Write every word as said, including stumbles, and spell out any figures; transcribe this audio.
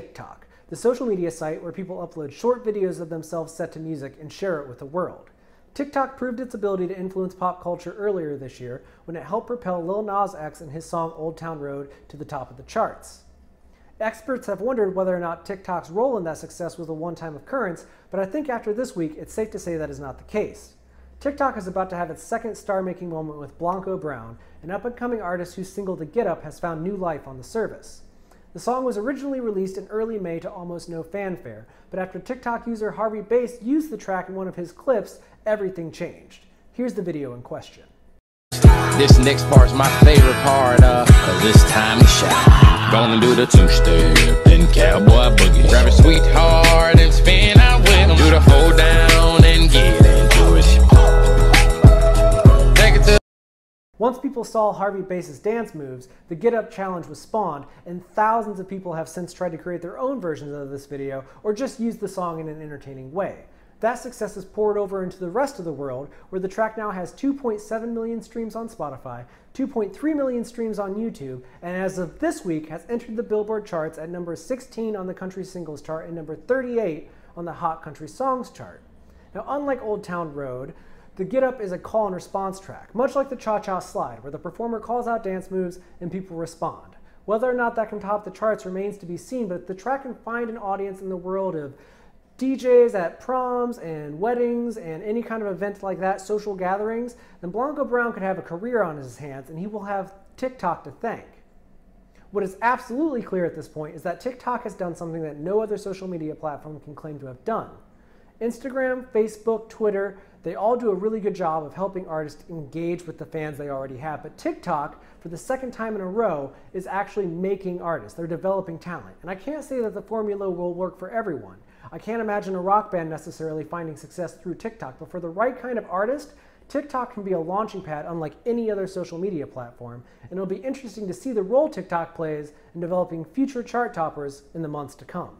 TikTok, the social media site where people upload short videos of themselves set to music and share it with the world. TikTok proved its ability to influence pop culture earlier this year when it helped propel Lil Nas X and his song Old Town Road to the top of the charts. Experts have wondered whether or not TikTok's role in that success was a one-time occurrence, but I think after this week, it's safe to say that is not the case. TikTok is about to have its second star-making moment with Blanco Brown, an up-and-coming artist whose single The Get Up has found new life on the service. The song was originally released in early May to almost no fanfare, but after TikTok user Harvey Bass used the track in one of his clips, everything changed. Here's the video in question. This next part's my favorite part, uh, cause it's time to shine. Gonna do the two-step, then cowboy boogie. Grab a sweetheart and spin out with him. Do the hold down and get into it. Take it to. Once people saw Harvey Bass's dance moves, the Get Up challenge was spawned, and thousands of people have since tried to create their own versions of this video or just use the song in an entertaining way. That success is poured over into the rest of the world, where the track now has two point seven million streams on Spotify, two point three million streams on YouTube, and as of this week has entered the Billboard charts at number sixteen on the Country Singles Chart and number thirty-eight on the Hot Country Songs Chart. Now, unlike Old Town Road, the Get Up is a call and response track, much like the Cha-Cha Slide, where the performer calls out dance moves and people respond. Whether or not that can top the charts remains to be seen, but if the track can find an audience in the world of D Js at proms and weddings and any kind of event like that, social gatherings, then Blanco Brown could have a career on his hands and he will have TikTok to thank. What is absolutely clear at this point is that TikTok has done something that no other social media platform can claim to have done. Instagram, Facebook, Twitter, they all do a really good job of helping artists engage with the fans they already have, but TikTok, for the second time in a row, is actually making artists. They're developing talent. And I can't say that the formula will work for everyone. I can't imagine a rock band necessarily finding success through TikTok, but for the right kind of artist, TikTok can be a launching pad unlike any other social media platform, and it'll be interesting to see the role TikTok plays in developing future chart toppers in the months to come.